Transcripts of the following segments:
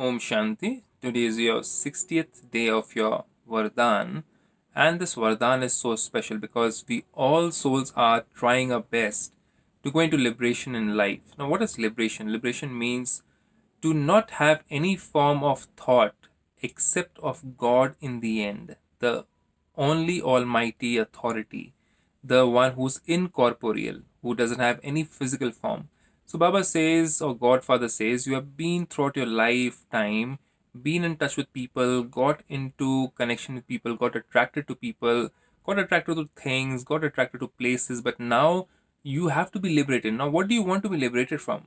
Om Shanti. Today is your 60th day of your Vardhan, and this Vardhan is so special because we all souls are trying our best to go into liberation in life. Now what is liberation? Liberation means to not have any form of thought except of God in the end, the only almighty authority, the one who's incorporeal, who doesn't have any physical form. So Baba says, or Godfather says, you have been throughout your lifetime, been in touch with people, got into connection with people, got attracted to people, got attracted to things, got attracted to places, but now you have to be liberated. Now what do you want to be liberated from?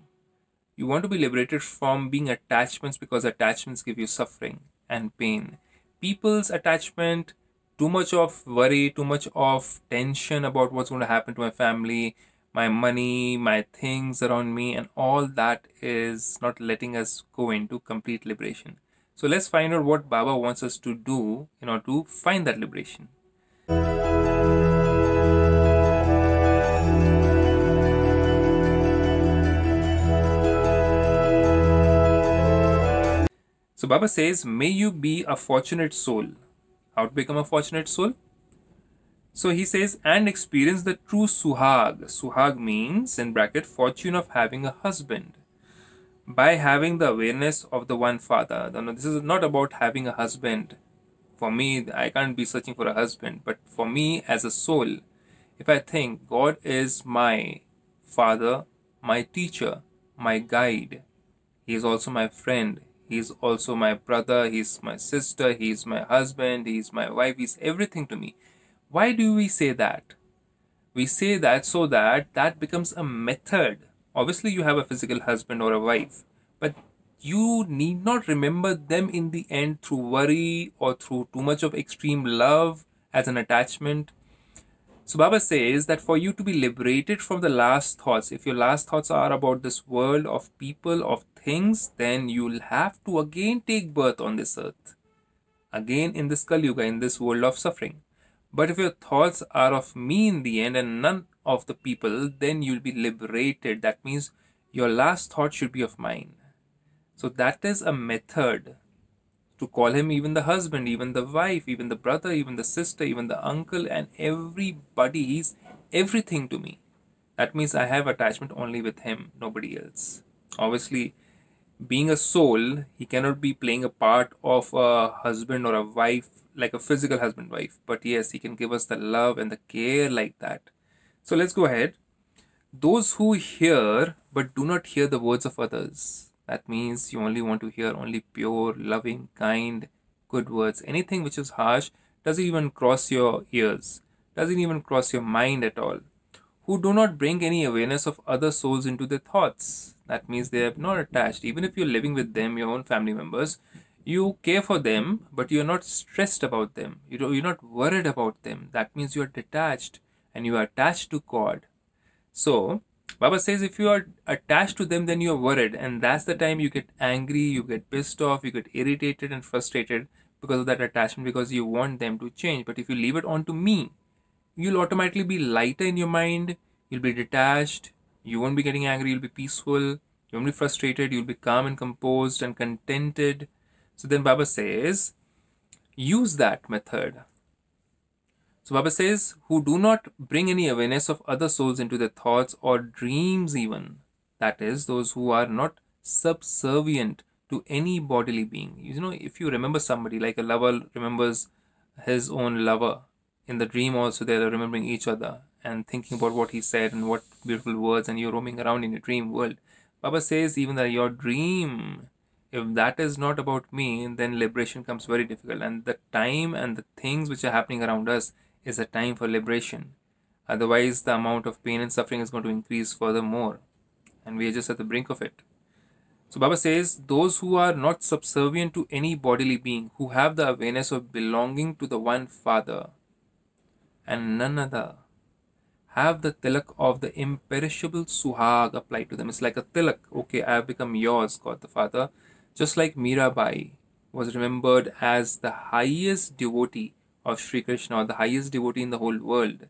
You want to be liberated from being attachments, because attachments give you suffering and pain. People's attachment, too much of worry, too much of tension about what's going to happen to my family, my money, my things around me, and all that is not letting us go into complete liberation. So let's find out what Baba wants us to do in order to find that liberation. So Baba says, may you be a fortunate soul. How to become a fortunate soul? So he says, and experience the true suhag. Suhag means, in bracket, fortune of having a husband, by having the awareness of the one father. No, this is not about having a husband. For me, I can't be searching for a husband. But for me as a soul, if I think God is my father, my teacher, my guide, he is also my friend, he is also my brother, he is my sister, he is my husband, he is my wife, he is everything to me. Why do we say that? We say that so that that becomes a method. Obviously, you have a physical husband or a wife, but you need not remember them in the end through worry or through too much of extreme love as an attachment. So Baba says that for you to be liberated from the last thoughts, if your last thoughts are about this world, of people, of things, then you'll have to again take birth on this earth, again in this Kali Yuga, in this world of suffering. But if your thoughts are of me in the end and none of the people, then you'll be liberated. That means your last thought should be of mine. So that is a method to call him even the husband, even the wife, even the brother, even the sister, even the uncle, and everybody. He's everything to me. That means I have attachment only with him, nobody else. Obviously, being a soul, he cannot be playing a part of a husband or a wife, like a physical husband, wife. But yes, he can give us the love and the care like that. So let's go ahead. Those who hear but do not hear the words of others. That means you only want to hear only pure, loving, kind, good words. Anything which is harsh doesn't even cross your ears, doesn't even cross your mind at all. Who do not bring any awareness of other souls into their thoughts. That means they are not attached. Even if you're living with them, your own family members, you care for them, but you're not stressed about them. You're not worried about them. That means you're detached and you are attached to God. So Baba says if you are attached to them, then you're worried. And that's the time you get angry, you get pissed off, you get irritated and frustrated because of that attachment, because you want them to change. But if you leave it on to me, you'll automatically be lighter in your mind, you'll be detached, you won't be getting angry, you'll be peaceful, you won't be frustrated, you'll be calm and composed and contented. So then Baba says, use that method. So Baba says, who do not bring any awareness of other souls into their thoughts or dreams even. That is, those who are not subservient to any bodily being. You know, if you remember somebody, like a lover remembers his own lover, in the dream also they are remembering each other and thinking about what he said and what beautiful words, and you're roaming around in your dream world. Baba says even that your dream, if that is not about me, then liberation comes very difficult. And the time and the things which are happening around us is a time for liberation. Otherwise, the amount of pain and suffering is going to increase furthermore. And we are just at the brink of it. So Baba says, those who are not subservient to any bodily being, who have the awareness of belonging to the one Father and none other, have the tilak of the imperishable suhag applied to them. It's like a tilak. Okay, I have become yours, God the Father. Just like Mirabai was remembered as the highest devotee of Sri Krishna, or the highest devotee in the whole world.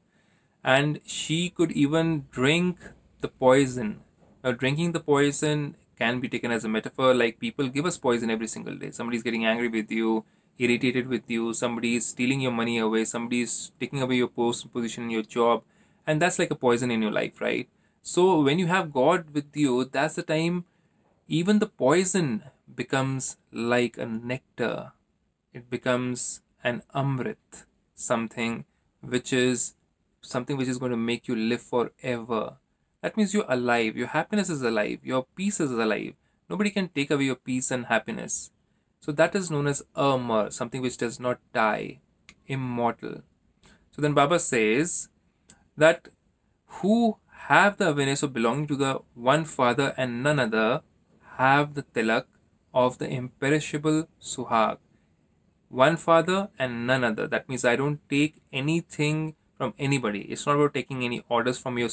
And she could even drink the poison. Now, drinking the poison can be taken as a metaphor, like people give us poison every single day. Somebody is getting angry with you, irritated with you, somebody is stealing your money away, somebody is taking away your post, position, your job, and that's like a poison in your life, right? So when you have God with you, that's the time even the poison becomes like a nectar. It becomes an amrit, something which is going to make you live forever. That means you're alive, your happiness is alive, your peace is alive. Nobody can take away your peace and happiness. So that is known as amar, something which does not die, immortal. So then Baba says that who have the awareness of belonging to the one father and none other have the tilak of the imperishable suhag. One father and none other. That means I don't take anything from anybody. It's not about taking any orders from your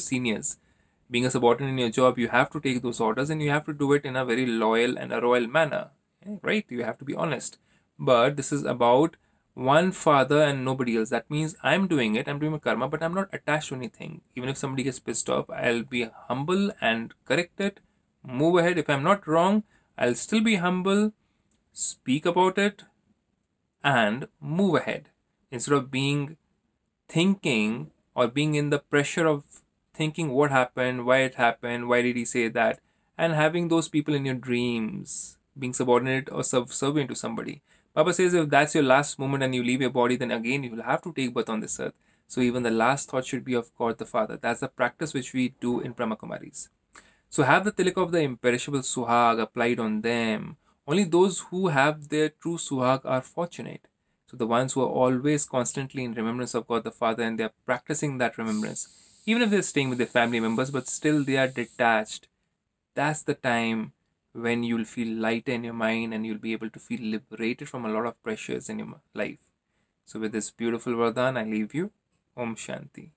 seniors. Being a subordinate in your job, you have to take those orders and you have to do it in a very loyal and a royal manner, right? You have to be honest. But this is about one father and nobody else. That means I'm doing it, I'm doing my karma, but I'm not attached to anything. Even if somebody gets pissed off, I'll be humble and correct it, move ahead. If I'm not wrong, I'll still be humble, speak about it and move ahead, instead of thinking or being in the pressure of thinking what happened, why it happened, why did he say that, and having those people in your dreams, being subordinate or subservient to somebody. Baba says if that's your last moment and you leave your body, then again you will have to take birth on this earth. So even the last thought should be of God the Father. That's the practice which we do in Brahmakumaris. So have the tilak of the imperishable suhag applied on them. Only those who have their true suhag are fortunate. So the ones who are always constantly in remembrance of God the Father and they are practicing that remembrance, even if they are staying with their family members, but still they are detached, that's the time when you'll feel lighter in your mind and you'll be able to feel liberated from a lot of pressures in your life. So with this beautiful Vardhan, I leave you. Om Shanti.